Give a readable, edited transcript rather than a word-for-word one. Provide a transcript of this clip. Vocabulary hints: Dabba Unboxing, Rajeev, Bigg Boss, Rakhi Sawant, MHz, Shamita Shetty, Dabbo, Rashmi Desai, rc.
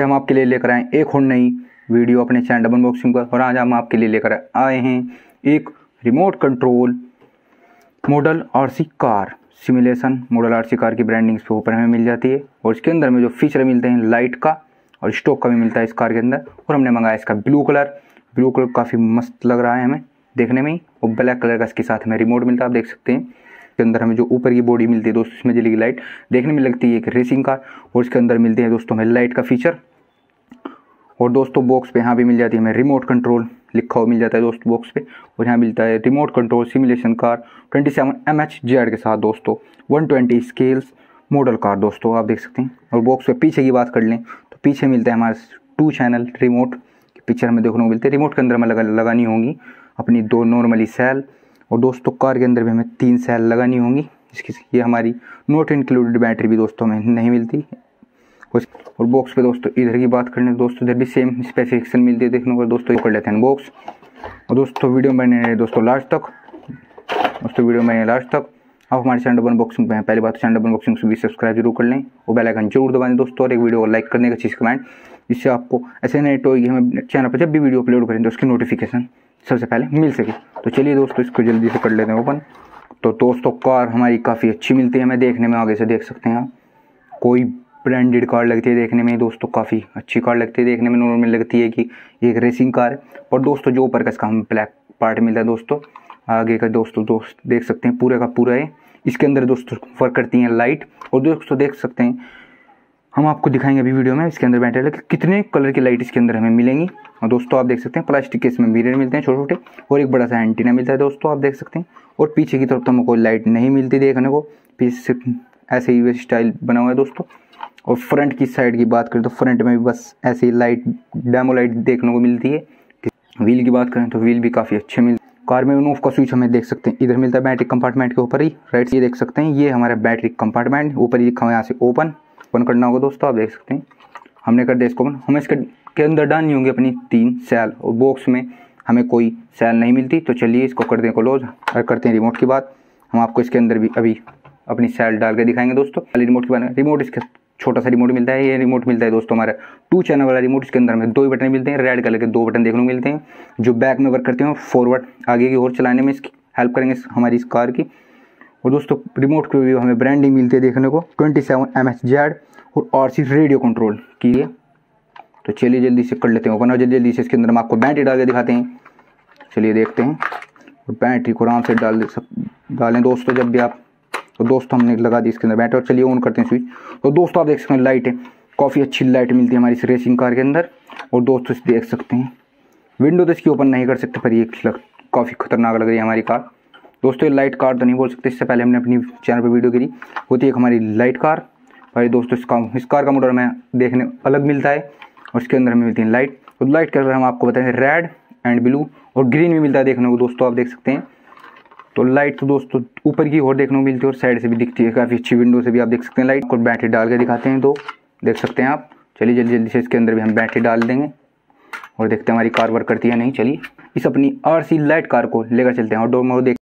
आज हम आपके लिए लेकर आए एक और नई वीडियो अपने चैनल डब्बा अनबॉक्सिंग पर। और आज हम आपके लिए लेकर आए हैं एक remote control model RC car simulation. Model RC car की ब्रांडिंग्स पे ऊपर हमें मिल जाती है और इसके अंदर में जो फीचर मिलते हैं लाइट का और स्टॉक का भी मिलता है इस कार के अंदर। और हमने मंगाया इसका ब्लू कलर। ब्लू कलर काफ़ी मस्त लग रहा है हमें देखने में ही। और ब्लैक कलर का इसके साथ हमें रिमोट मिलता है, आप देख सकते हैं। इसके अंदर हमें जो ऊपर की बॉडी मिलती है दोस्तों, इसमें जलेगी लाइट, देखने में लगती है एक रेसिंग कार। और इसके अंदर मिलते हैं दोस्तों हमें लाइट का फीचर। और दोस्तों बॉक्स पे यहाँ भी मिल जाती है हमें रिमोट कंट्रोल लिखा हुआ मिल जाता है दोस्तों बॉक्स पे। और यहाँ मिलता है remote control simulation car 27 MHz के साथ दोस्तों, 120 स्केल्स मॉडल कार दोस्तों, आप देख सकते हैं। और बॉक्स पे पीछे की बात कर लें तो पीछे मिलता है हमारे 2 चैनल रिमोट के पिक्चर हमें देखने को मिलते हैं। रिमोट के अंदर हमें लगानी होंगी अपनी 2 नॉर्मली सेल। और दोस्तों कार के अंदर भी हमें 3 सेल लगानी होंगी। इसकी ये हमारी नॉट इंक्लूडेड बैटरी भी दोस्तों हमें नहीं मिलती। और बॉक्स पे दोस्तों इधर की बात करने दोस्तों इधर भी सेम स्पेसिफिकेशन मिलती है देखने को दोस्तों। कर लेते हैं बॉक्स। और दोस्तों वीडियो में दोस्तों लास्ट तक आप हमारे चैनल डब्बा अनबॉक्सिंग पे हैं। पहली बात तो चैनल डब्बा अनबॉक्सिंग को भी सब्सक्राइब जरूर कर लें और बेल आइकन जरूर दबा दें दोस्तों। और एक वीडियो को लाइक करने का चीज़ कमेंट, इससे आपको ऐसे नए टॉय हमें चैनल पर जब भी वीडियो अपलोड करें तो उसकी नोटिफिकेशन सबसे पहले मिल सके। तो चलिए दोस्तों इसको जल्दी से कर लेते हैं ओपन। तो दोस्तों कार हमारी काफ़ी अच्छी मिलती है हमें देखने में, आगे से देख सकते हैं आप। कोई ब्रांडेड कार लगती है देखने में दोस्तों, काफ़ी अच्छी कार लगती है देखने में। नॉर्मल लगती है कि एक रेसिंग कार है। और दोस्तों जो ऊपर का इसका हम ब्लैक पार्ट मिलता है दोस्तों आगे का दोस्त देख सकते हैं पूरे का पूरा है। इसके अंदर दोस्तों वर्क करती हैं लाइट। और दोस्तों देख सकते हैं हम आपको दिखाएंगे अभी वीडियो में इसके अंदर बैटरी लगे कितने कलर की लाइट इसके अंदर हमें मिलेंगी। और दोस्तों आप देख सकते हैं प्लास्टिक के इसमें मिरर मिलते हैं छोटे छोटे। और एक बड़ा सा एंटीना मिलता है दोस्तों, आप देख सकते हैं। और पीछे की तरफ तो हमको लाइट नहीं मिलती देखने को, पीछे सिर्फ ऐसे ही वे स्टाइल बना हुआ है दोस्तों। और फ्रंट की साइड की बात करें तो फ्रंट में भी बस ऐसे ही लाइट डैमो लाइट देखने को मिलती है। व्हील की बात करें तो व्हील भी काफ़ी अच्छे मिलते हैं। कार में ऑन ऑफ का स्विच हमें देख सकते हैं इधर मिलता है बैटरी कंपार्टमेंट के ऊपर ही राइट। ये देख सकते हैं ये हमारा बैटरी कंपार्टमेंट ऊपर ही लिखा हुआ है, यहाँ से ओपन करना होगा दोस्तों, आप देख सकते हैं। हमने कर दिया इसको ओपन। हमें इसके अंदर डालनी होंगी अपनी 3 सेल। और बॉक्स में हमें कोई सेल नहीं मिलती। तो चलिए इसको कर दें क्लोज और करते हैं रिमोट की बात। हम आपको इसके अंदर भी अभी अपनी सेल डाल के दिखाएंगे दोस्तों। पहले रिमोट की बात करें, रिमोट इसके छोटा सा रिमोट मिलता है। ये रिमोट मिलता है दोस्तों हमारा 2 चैनल वाला रिमोट। इसके अंदर हमें 2 ही बटन मिलते हैं, रेड कलर के 2 बटन देखने को मिलते हैं जो बैक में वर्क करते हैं, फॉरवर्ड आगे की ओर चलाने में इसकी हेल्प करेंगे हमारी इस कार की। और दोस्तों रिमोट के भी हमें ब्रांडिंग मिलती है देखने को 27 MHz और आरसी रेडियो कंट्रोल की है। तो चलिए जल्दी से कर लेते हैं ओपन और जल्दी से इसके अंदर हम आपको बैटरी डाल के दिखाते हैं। चलिए देखते हैं। और बैटरी को आराम से डालें दोस्तों जब भी आप। तो दोस्तों हमने लगा दी इसके अंदर बैटरी और चलिए ऑन करते हैं स्विच। तो दोस्तों आप देख सकते हैं लाइट है, काफ़ी अच्छी लाइट मिलती है हमारी इस रेसिंग कार के अंदर। और दोस्तों देख सकते हैं विंडो तो इसकी ओपन नहीं कर सकते, पर ये काफ़ी खतरनाक लग रही है हमारी कार दोस्तों। ये लाइट कार तो नहीं बोल सकते, इससे पहले हमने अपनी चैनल पर वीडियो करी होती है हमारी लाइट कार। पर दोस्तों इस कार का मॉडल हमें देखने अलग मिलता है और इसके अंदर हमें मिलती है लाइट। और लाइट कलर हम आपको बताएँ रेड एंड ब्लू और ग्रीन भी मिलता है देखने को दोस्तों, आप देख सकते हैं। तो लाइट तो दोस्तों ऊपर की ओर देखने को मिलती है और साइड से भी दिखती है काफ़ी अच्छी, विंडो से भी आप देख सकते हैं लाइट। और बैटरी डाल के दिखाते हैं तो देख सकते हैं आप। चलिए जल्दी से इसके अंदर भी हम बैटरी डाल देंगे और देखते हैं हमारी कार वर्क करती है नहीं। चलिए इस अपनी आरसी लाइट कार को लेकर चलते हैं और डोर में देख